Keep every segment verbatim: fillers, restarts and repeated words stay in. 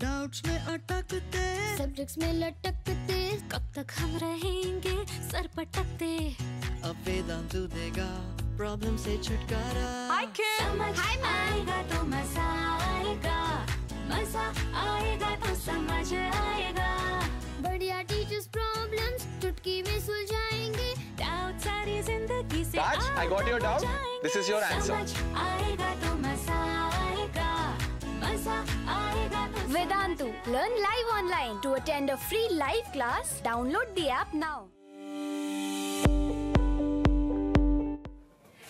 Doubts में अटकते, subjects में लटकते, कब तक हम रहेंगे सर पटकते। अब वेदांतु देगा प्रॉब्लम से छुटकारा। हाय किड, समझ आएगा तो मजा आएगा, मजा आएगा तो समझ आएगा। बढ़िया टीचर्स प्रॉब्लम्स चुटकी में सुलझाएंगे, डाउट सारी जिंदगी से आज I got your doubt, this is your answer। समझ आएगा तो मजा आएगा, मजा आएगा तो। Vedantu, learn live online. To attend a free live class, download the app now.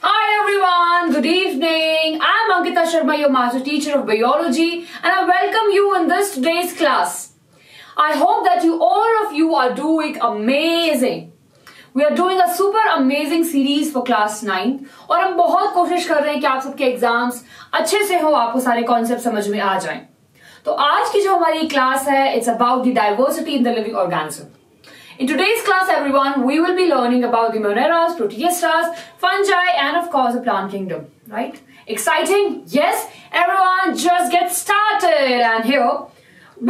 Hi everyone, good evening. I am Ankita Sharma, your master teacher of biology, and I welcome you in this today's class. I hope that you all of you are doing amazing. We are doing a super amazing series for class nine और हम बहुत कोशिश कर रहे हैं कि आप सबके एग्जाम्स अच्छे से हो, आपको सारे कॉन्सेप्ट समझ में आ जाएं। तो आज की जो हमारी क्लास है, it's about the diversity in the living organism. In today's class, everyone, we will be learning about the moneras, protiistas, fungi, and of course the plant kingdom. Right? Exciting? Yes. Everyone, just get started. And here.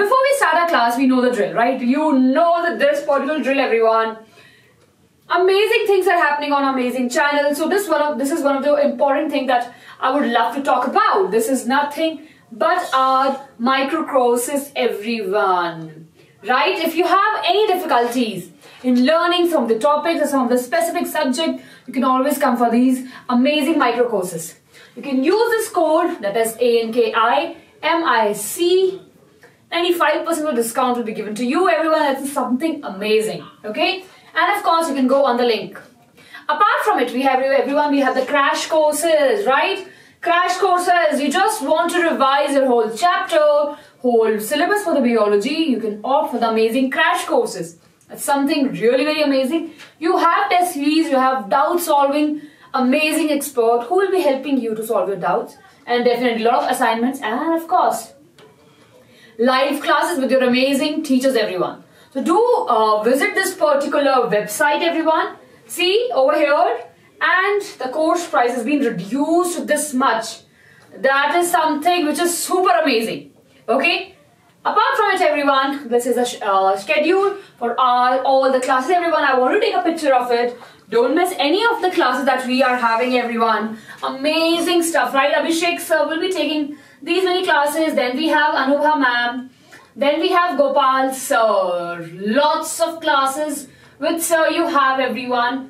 Before we start our class, we know the drill, right? You know that this particular drill, everyone. Amazing things are happening on our amazing channel. So this one of this is one of the important thing that I would love to talk about. This is nothing but our microcosms, everyone, right? If you have any difficulties in learning from the topics or some of the specific subject, you can always come for these amazing microcosms. You can use this code, that is A N K I M I C. ninety-five percent of discount will be given to you, everyone. That's something amazing, okay? And of course, you can go on the link. Apart from it, we have everyone, we have the crash courses, right? Crash courses, you just want to revise your whole chapter, whole syllabus for the biology, you can opt for the amazing crash courses. That's something really very amazing. You have test series, you have doubt solving, amazing expert who will be helping you to solve your doubts, and definitely a lot of assignments, and of course, live classes with your amazing teachers, everyone. So do uh, visit this particular website, everyone. See over here, and the course price has been reduced to this much. That is something which is super amazing. Okay. Apart from it, everyone, this is a uh, schedule for all, all the classes, everyone. I want to take a picture of it. Don't miss any of the classes that we are having, everyone. Amazing stuff, right? Abhishek sir will be taking these many classes, then we have Anubha ma'am, then we have Gopal sir. Lots of classes with sir you have, everyone.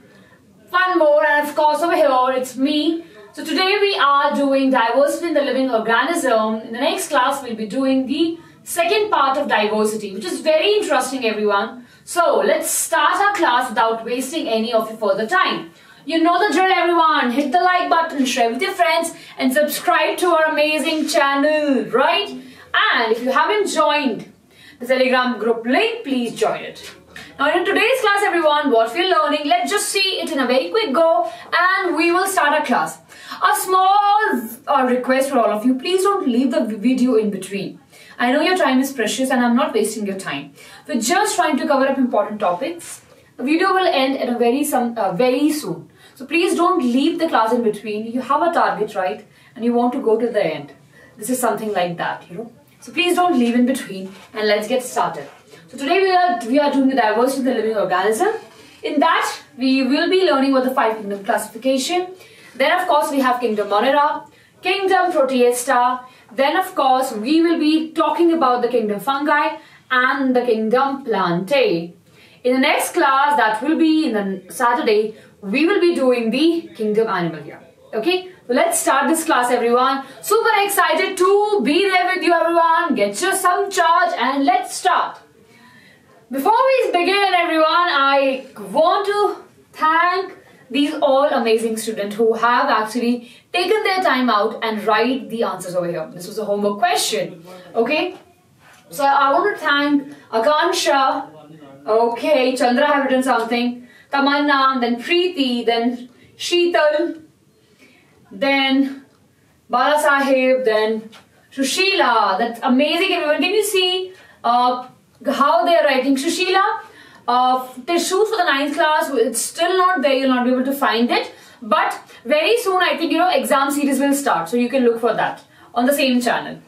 One more, and of course over here it's me. So today we are doing diversity in the living organism. In the next class we'll be doing the second part of diversity, which is very interesting, everyone. So let's start our class without wasting any of your further time. You know the drill, everyone. Hit the like button, share with your friends, and subscribe to our amazing channel, right? And if you haven't joined the Telegram group link, please join it. Now in today's class, everyone, what we're learning, let's just see it in a very quick go and we will start our class. A small uh, request for all of you, please don't leave the video in between. I know your time is precious and I'm not wasting your time. We're just trying to cover up important topics. The video will end at a very, some, uh, very soon. So please don't leave the class in between. You have a target, right? And you want to go to the end. This is something like that, you know. So please don't leave in between, and let's get started. So today we are we are doing the diversity of the living organism. In that, we will be learning about the five kingdom classification. Then of course we have kingdom Monera, kingdom Protiista. Then of course we will be talking about the kingdom fungi and the kingdom plantae. In the next class, that will be in the Saturday, we will be doing the kingdom animal here. Okay, so let's start this class, everyone. Super excited to be there with you, everyone. Get you some charge and let's start. Before we begin, everyone, I want to thank these all amazing students who have actually taken their time out and write the answers over here. This was a homework question. Okay, so I want to thank Akansha. Okay, Chandra have written something. Tamanna, then Preeti, then Sheetal, then Bala Sahib, then Shushila. That's amazing, everyone. Can you see uh, how they are writing? Shushila, uh, they shoot for the ninth class. It's still not there. You'll not be able to find it. But very soon, I think, you know, exam series will start. So you can look for that on the same channel.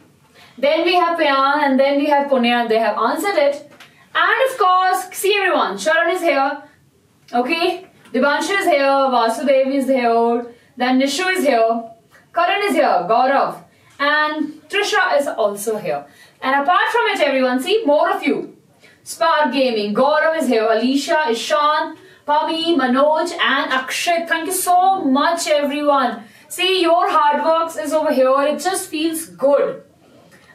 Then we have Payan and then we have Punea. They have answered it. And of course, see everyone, Sharan is here. Okay, Dipanshu is here, Vasudev is here, then Nishu is here, Karan is here, Gaurav, and Trisha is also here. And apart from it, everyone, see, more of you. Spark Gaming, Gaurav is here, Alisha, Ishan, Pami, Manoj, and Akshay. Thank you so much, everyone. See, your hard work is over here. It just feels good.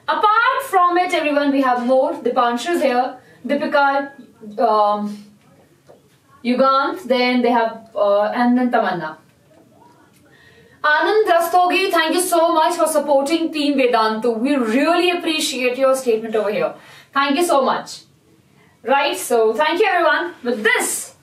Apart from it, everyone, we have more. Dipanshu is here, Dipika, um, Yugant, then they have uh, and then Tamanna. Anand Rastogi, thank you so much for supporting Team Vedantu. We really appreciate your statement over here. Thank you so much. Right, so thank you everyone. With this,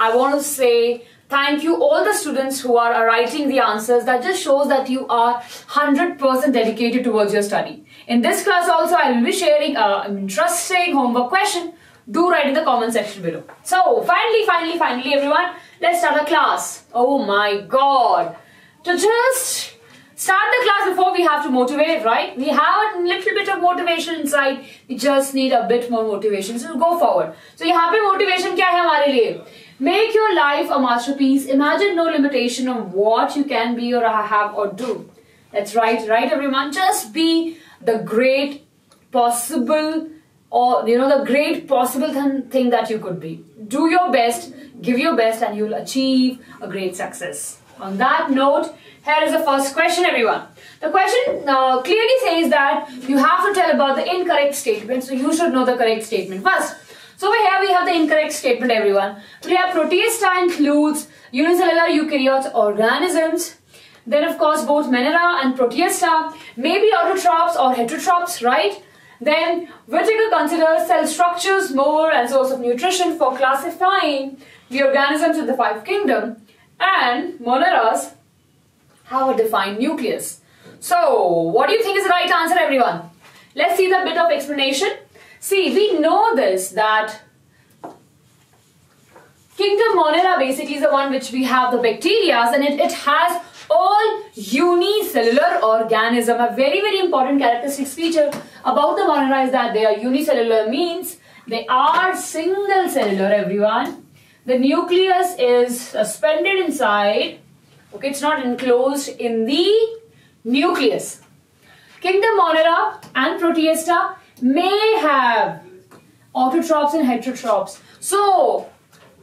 I want to say thank you all the students who are writing the answers. That just shows that you are one hundred percent dedicated towards your study. In this class also, I will be sharing an interesting homework question. Do write in the comment section below. So, finally, finally, finally, everyone, let's start the class. Oh my God. To just start the class before we have to motivate, right? We have a little bit of motivation inside. We just need a bit more motivation. So, go forward. So, yahan pe motivation kya hai hamare liye? Make your life a masterpiece. Imagine no limitation on what you can be or have or do. That's right, right, everyone? Just be the great possible or, you know, the great possible th thing that you could be. Do your best, give your best, and you'll achieve a great success. On that note, here is the first question, everyone. The question uh, clearly says that you have to tell about the incorrect statement, so you should know the correct statement first. So over here we have the incorrect statement, everyone. We have Protista includes unicellular eukaryotes organisms. Then, of course, both Menera and Protista may be autotrophs or heterotrophs, right? Then, Whittaker considers cell structures, more and source of nutrition for classifying the organisms in the five kingdoms, and Moneras have a defined nucleus. So, what do you think is the right answer, everyone? Let's see the bit of explanation. See, we know this, that kingdom Monera basically is the one which we have the bacteria, and it, it has all unicellular organism. A very, very important characteristic feature about the Monera is that they are unicellular, means they are single cellular, everyone. The nucleus is suspended inside. Okay, it's not enclosed in the nucleus. Kingdom Monera and Protista may have autotrophs and heterotrophs. So,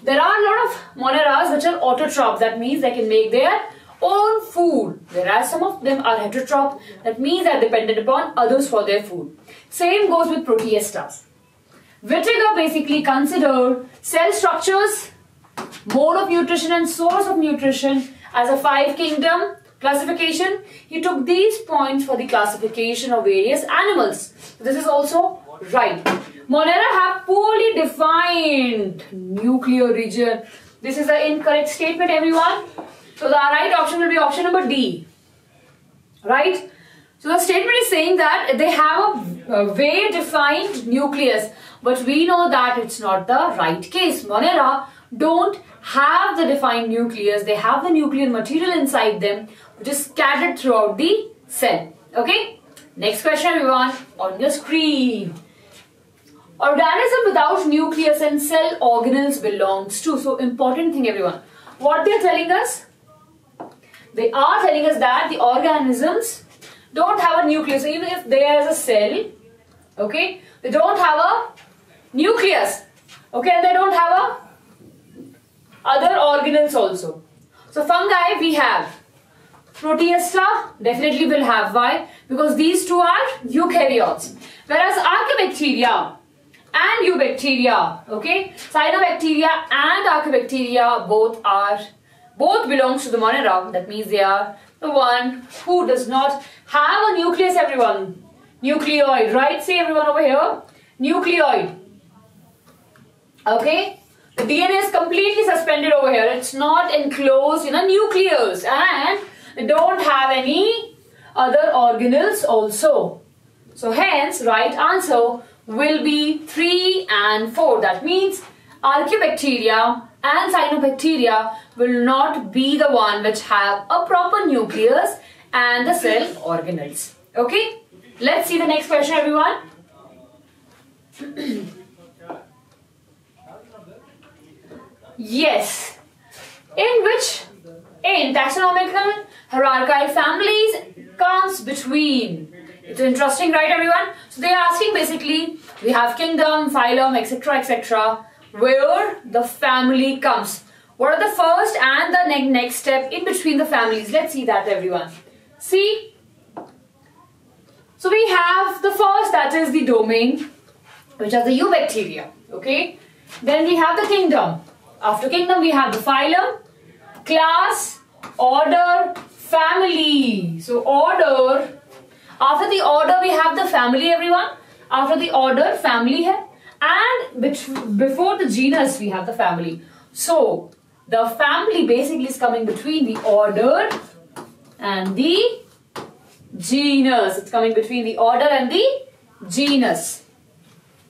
there are a lot of Moneras which are autotrophs. That means they can make their own food. Whereas some of them are heterotroph, that means they are dependent upon others for their food. Same goes with Protistas. Whittaker basically considered cell structures, mode of nutrition and source of nutrition as a five kingdom classification. He took these points for the classification of various animals. This is also right. Monera have poorly defined nuclear region. This is an incorrect statement, everyone. So the right option will be option number D, right? So the statement is saying that they have a, a way defined nucleus, but we know that it's not the right case. Monera don't have the defined nucleus. They have the nuclear material inside them, which is scattered throughout the cell, okay? Next question, everyone, on your screen. Organism without nucleus and cell organelles belongs to, so important thing, everyone. What they're telling us? They are telling us that the organisms don't have a nucleus. So even if there is a cell, okay, they don't have a nucleus, okay, and they don't have a other organelles also. So fungi we have. Protista definitely will have. Why? Because these two are eukaryotes. Whereas archaebacteria and eubacteria, okay, cyanobacteria and archaebacteria both are Both belongs to the Monera. That means they are the one who does not have a nucleus, everyone. Nucleoid, right? See everyone over here. Nucleoid. Okay. The D N A is completely suspended over here. It's not enclosed in a nucleus. And they don't have any other organelles also. So hence, right answer will be three and four. That means archaebacteria and cyanobacteria will not be the one which have a proper nucleus and the cell organelles. Okay, Let's see the next question, everyone. Yes. In which, in taxonomical hierarchical families comes between? It's interesting, right, everyone? So they are asking basically, we have kingdom, phylum, et cetera, et cetera, where the family comes. What are the first and the ne next step in between the families? Let's see that, everyone. See? So we have the first, that is the domain, which are the eubacteria, okay? Then we have the kingdom. After kingdom, we have the phylum, class, order, family. So order, after the order, we have the family, everyone. After the order, family hai. And before the genus, we have the family. So the family basically is coming between the order and the genus. It's coming between the order and the genus.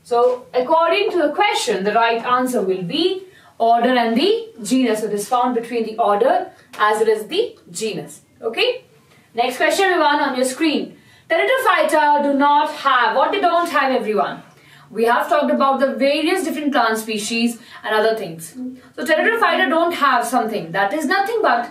So according to the question, the right answer will be order and the genus. So it is found between the order as well as the genus. Okay. Next question, everyone, on your screen. Pteridophyta do not have, what they don't have, everyone. We have talked about the various different plant species and other things. So Pteridophyta don't have something. That is nothing but,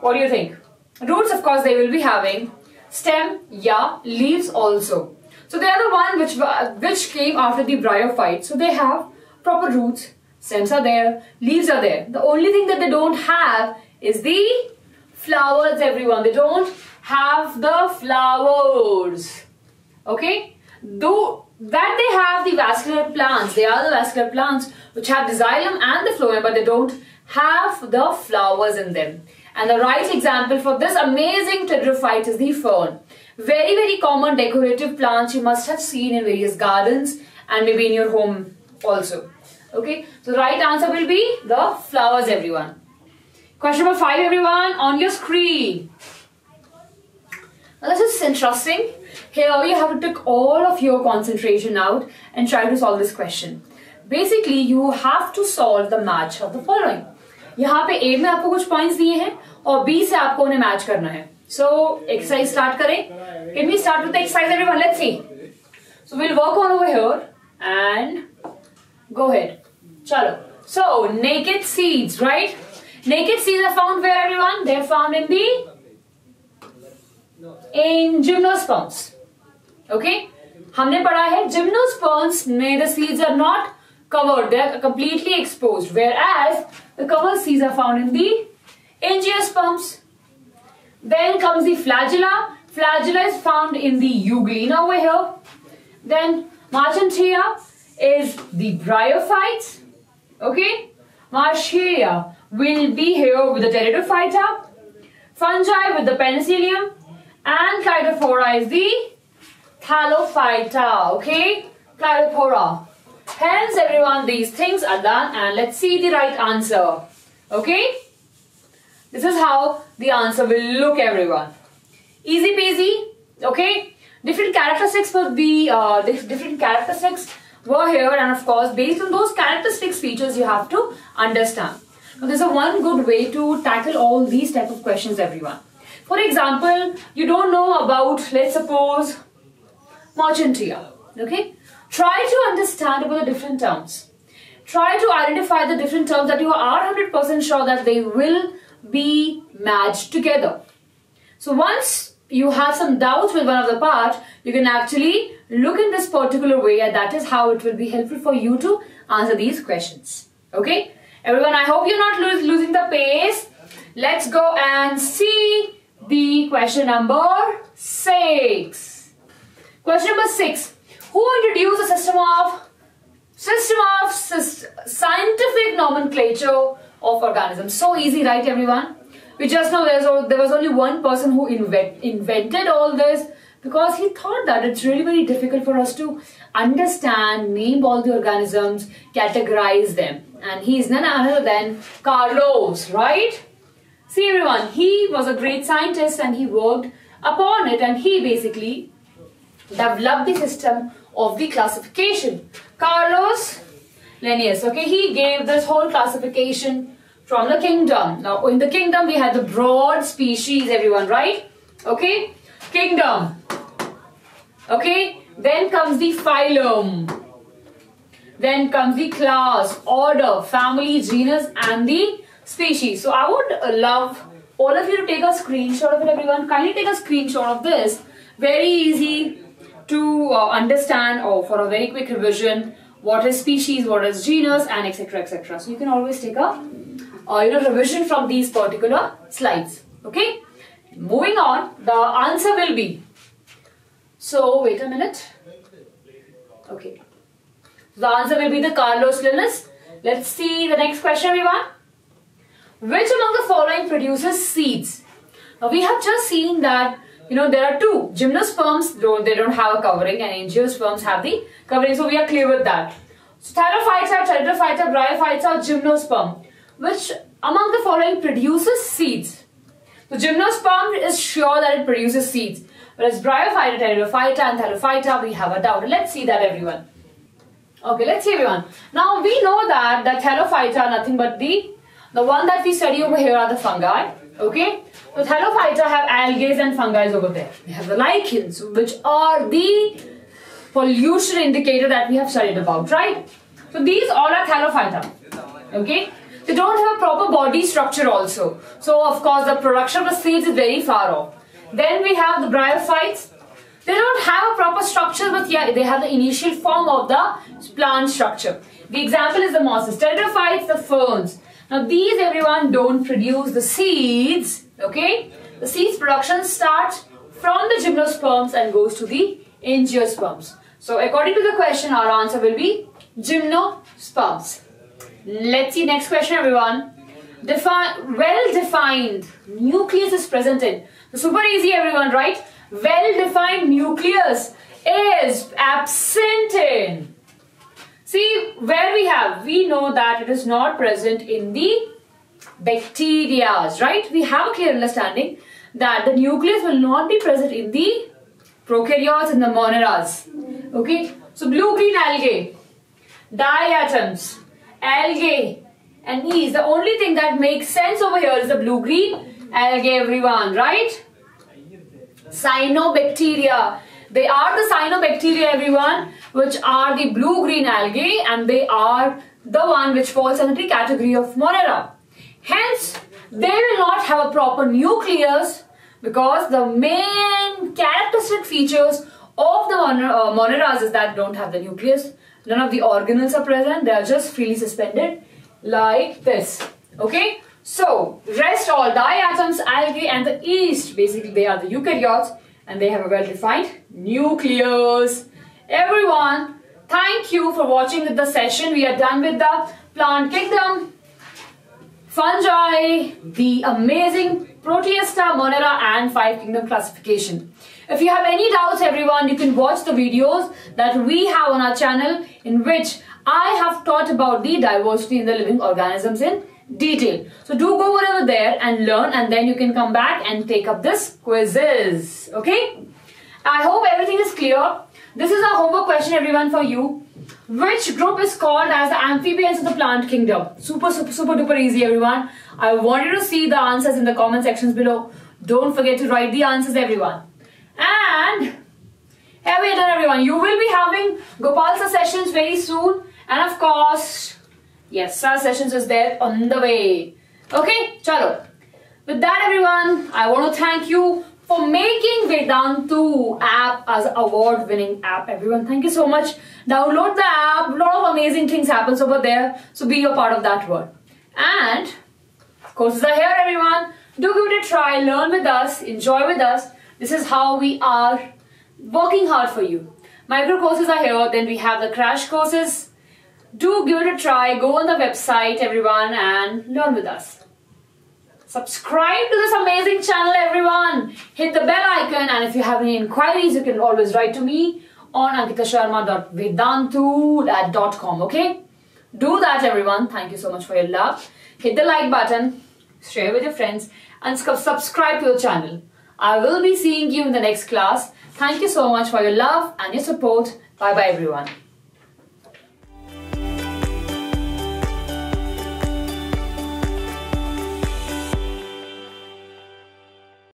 what do you think? Roots, of course, they will be having. Stem, yeah, leaves also. So they are the one which, which came after the bryophyte. So they have proper roots, stems are there, leaves are there. The only thing that they don't have is the flowers, everyone. They don't have the flowers. Okay? Though that they have the vascular plants. They are the vascular plants which have the xylem and the phloem, but they don't have the flowers in them. And the right example for this amazing pteridophyte is the fern. Very, very common decorative plant you must have seen in various gardens and maybe in your home also. Okay, so the right answer will be the flowers, everyone. Question number five, everyone, on your screen. Now this is interesting. Here you have to take all of your concentration out and try to solve this question. Basically, you have to solve the match of the following. यहाँ पे A में आपको कुछ points दिए हैं और B से आपको उन्हें match करना है. So exercise start करें. Can we start with the exercise, everyone? Let's see. So we'll work on over here and go ahead. Chalo. So naked seeds, right? Naked seeds are found where, everyone? They are found in the in gymnosperms. Okay? हमने पढ़ा है gymnosperms में the seeds are not covered. They are completely exposed. Whereas the covered seeds are found in the angiosperms. Then comes the flagella. Flagella is found in the euglena over here. Then Marchantia is the bryophytes. Okay? Marchaea will be here with the Pteridophyta. Fungi with the penicillium. And Chytophora is the Thalophyta. Okay? Chytophora. Hence, everyone, these things are done, and let's see the right answer. Okay? This is how the answer will look, everyone. Easy peasy. Okay? Different characteristics for the uh, different characteristics were here, and of course, based on those characteristics features, you have to understand. Now, there's a one good way to tackle all these type of questions, everyone. For example, you don't know about, let's suppose, Marchantia. Okay? Try to understand about the different terms. Try to identify the different terms that you are one hundred percent sure that they will be matched together. So once you have some doubts with one of the part, you can actually look in this particular way, and that is how it will be helpful for you to answer these questions. Okay? Everyone, I hope you're not lo- losing the pace. Let's go and see the question number six. Question number six. Who introduced the system of system of syst scientific nomenclature of organisms? So easy, right, everyone? We just know a, there was only one person who invent, invented all this, because he thought that it's really very difficult for us to understand, name all the organisms, categorize them. And he is none other than Carlos, right? See, everyone, he was a great scientist and he worked upon it, and he basically developed the system of the classification. Carlos Linnaeus, okay, he gave this whole classification from the kingdom. Now, in the kingdom, we had the broad species, everyone, right? Okay, kingdom. Okay, then comes the phylum, then comes the class, order, family, genus and the species. So I would love all of you to take a screenshot of it. Everyone, kindly take a screenshot of this. Very easy to uh, understand, or for a very quick revision, what is species, what is genus and etc, et cetera. So you can always take a uh, you know, revision from these particular slides. Okay, moving on, the answer will be, so wait a minute, okay, the answer will be the Carlos Linnaeus. Let's see the next question, everyone. Which among the following produces seeds? Now we have just seen that, you know, there are two. Gymnosperms, though they don't have a covering, and angiosperms have the covering. So we are clear with that. So Thalaophyta, Tetraphyta, Bryophyta, or gymnosperm. Which among the following produces seeds? So gymnosperm is sure that it produces seeds. Whereas Bryophyta, Tetraphyta and Thalaophyta, we have a doubt. Let's see that, everyone. Okay, let's see, everyone. Now we know that the Thalaophyta are nothing but the the one that we study over here are the fungi. Okay, so Thalaophyta have algae and fungi over there. We have the lichens, which are the pollution indicator that we have studied about, right? So these all are Thalaophyta. Okay, they don't have a proper body structure also. So of course the production of the seeds is very far off. Then we have the Bryophytes. They don't have a proper structure, but yeah, they have the initial form of the plant structure. The example is the mosses. Tetraphytes, the ferns. Now these, everyone, don't produce the seeds, okay? The seeds production starts from the gymnosperms and goes to the angiosperms. So according to the question, our answer will be gymnosperms. Let's see next question, everyone. Defi- well-defined nucleus is present in. Super easy, everyone, right? Well-defined nucleus is absent in. See, where we have, we know that it is not present in the bacteria, right? We have a clear understanding that the nucleus will not be present in the prokaryotes and the monomeras. Okay, so blue-green algae, diatoms, algae and yeast. The only thing that makes sense over here is the blue-green algae, everyone, right? Cyanobacteria. They are the cyanobacteria, everyone, which are the blue-green algae, and they are the one which falls under the category of Monera. Hence, they will not have a proper nucleus, because the main characteristic features of the mon uh, Moneras is that they don't have the nucleus. None of the organelles are present. They are just freely suspended like this. Okay? So, rest all diatoms, algae and the yeast. Basically, they are the eukaryotes. And they have a well-defined nucleus. Everyone, thank you for watching with the session. We are done with the plant kingdom, fungi, the amazing Proteista, Monera and five kingdom classification. If you have any doubts, everyone, you can watch the videos that we have on our channel, in which I have taught about the diversity in the living organisms in detail. So do go over there and learn, and then you can come back and take up this quizzes. Okay, I hope everything is clear. This is our homework question, everyone, for you. Which group is called as the amphibians of the plant kingdom? Super, super, super duper easy, everyone. I want you to see the answers in the comment sections below. Don't forget to write the answers, everyone. And here we are done, everyone. You will be having Gopal sir sessions very soon, and of course, yes, sir sessions is there on the way. Okay, chalo. With that, everyone, I want to thank you for making Vedantu app as award-winning app. Everyone, thank you so much. Download the app. A lot of amazing things happens over there. So be a part of that world. And courses are here, everyone. Do give it a try. Learn with us. Enjoy with us. This is how we are working hard for you. Micro courses are here. Then we have the crash courses. Do give it a try. Go on the website, everyone, and learn with us. Subscribe to this amazing channel, everyone. Hit the bell icon, and if you have any inquiries, you can always write to me on ankita sharma dot vedantu dot com, okay? Do that, everyone. Thank you so much for your love. Hit the like button, share with your friends, and subscribe to the channel. I will be seeing you in the next class. Thank you so much for your love and your support. Bye-bye, everyone.